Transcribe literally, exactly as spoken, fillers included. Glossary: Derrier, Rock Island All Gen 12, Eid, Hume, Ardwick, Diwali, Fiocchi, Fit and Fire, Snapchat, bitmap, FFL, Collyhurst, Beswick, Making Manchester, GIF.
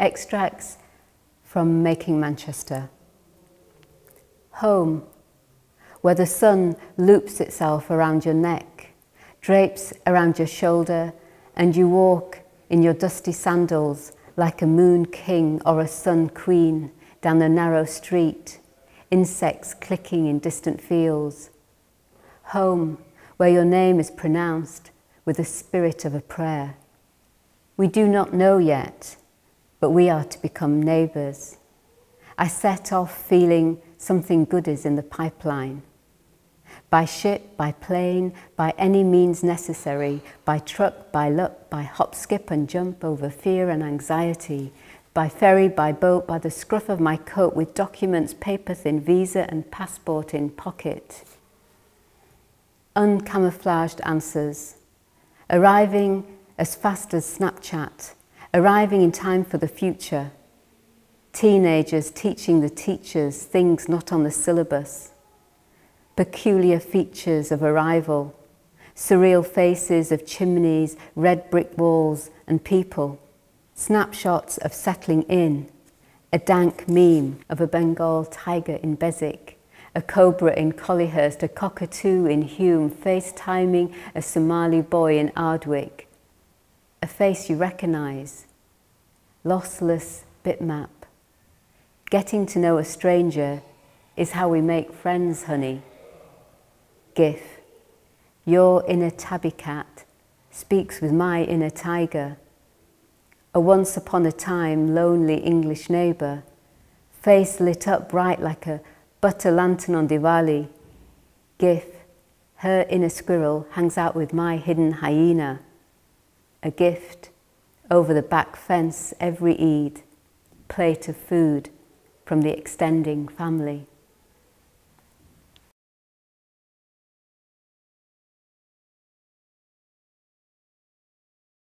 Extracts from Making Manchester. Home, where the sun loops itself around your neck, drapes around your shoulder, and you walk in your dusty sandals like a moon king or a sun queen down the narrow street, insects clicking in distant fields. Home, where your name is pronounced with the spirit of a prayer. We do not know yet, but we are to become neighbours. I set off feeling something good is in the pipeline. By ship, by plane, by any means necessary, by truck, by luck, by hop, skip and jump over fear and anxiety, by ferry, by boat, by the scruff of my coat with documents, paper thin, visa and passport in pocket. Uncamouflaged answers. Arriving as fast as Snapchat. Arriving in time for the future. Teenagers teaching the teachers things not on the syllabus. Peculiar features of arrival. Surreal faces of chimneys, red brick walls and people. Snapshots of settling in. A dank meme of a Bengal tiger in Beswick. A cobra in Collyhurst, a cockatoo in Hume, FaceTiming a Somali boy in Ardwick. A face you recognise, lossless bitmap. Getting to know a stranger is how we make friends, honey. GIF, your inner tabby cat speaks with my inner tiger. A once upon a time lonely English neighbour, face lit up bright like a butter lantern on Diwali. GIF, her inner squirrel hangs out with my hidden hyena. A gift, over the back fence every Eid, plate of food from the extending family.